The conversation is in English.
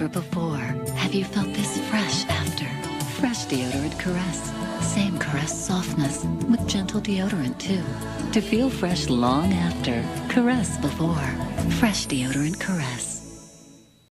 ever before. Have you felt this fresh after? Fresh deodorant Caress. Same Caress softness with gentle deodorant too. To feel fresh long after, caress before. Fresh deodorant Caress.